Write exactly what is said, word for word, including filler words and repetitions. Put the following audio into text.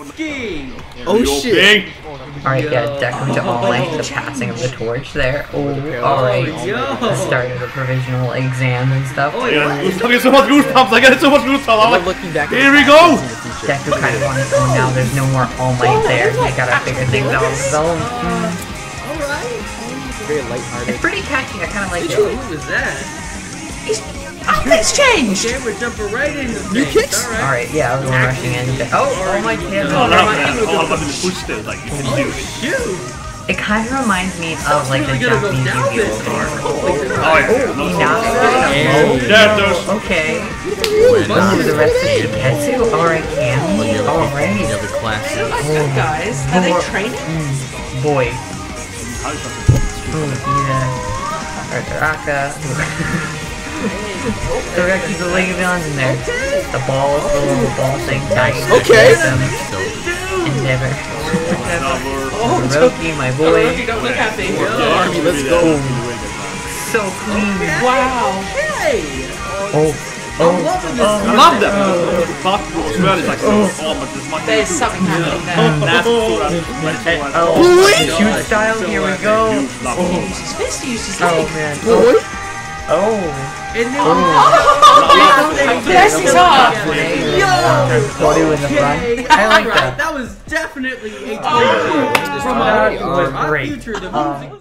Oh shit! Alright, yeah, Deku to All Might, the passing of the torch there. Oh, alright. The start of the provisional exam and stuff. Oh, yeah. I got so much goosebumps, I got so much goosebumps. Here we go! Deku kind of wants to go now, there's no more All Might there. They gotta figure things out on his own. Alright. It's pretty catchy, I kind of like it. Who was that? Oh, things changed! Okay, we're jumping right into things. New kicks? Alright, right, yeah, everyone rushing in. Oh, oh my god. Oh, no, no, no. All about the push there, like, you can do it. Oh, it kind of reminds me of, like, the Japanese Yu-Gi-Oh! Oh, yeah. Okay. Oh, the rest of Jujutsu? Alright, Cammy. Alright. I don't like those guys. Are they training? Boy. Oh, yeah. Araka. So we gotta keep the Lego villains in there. Okay. The ball, the little ball thing, dying. Okay! Endeavor. Oh, Roki, my boy. Oh, Roki, don't look happy. Oh, Army, let's go. So clean. Okay. Wow. Okay. Oh. Oh. I'm loving this. I love them. Oh. There's something happening there. Oh. Shoot style, here we go. She's supposed to use his leg. Oh, man. Oh. And then oh. Oh. Yes, he's off. Yo. Body in the front. I like that. That was definitely a oh. From our, our, our, our future. The uh.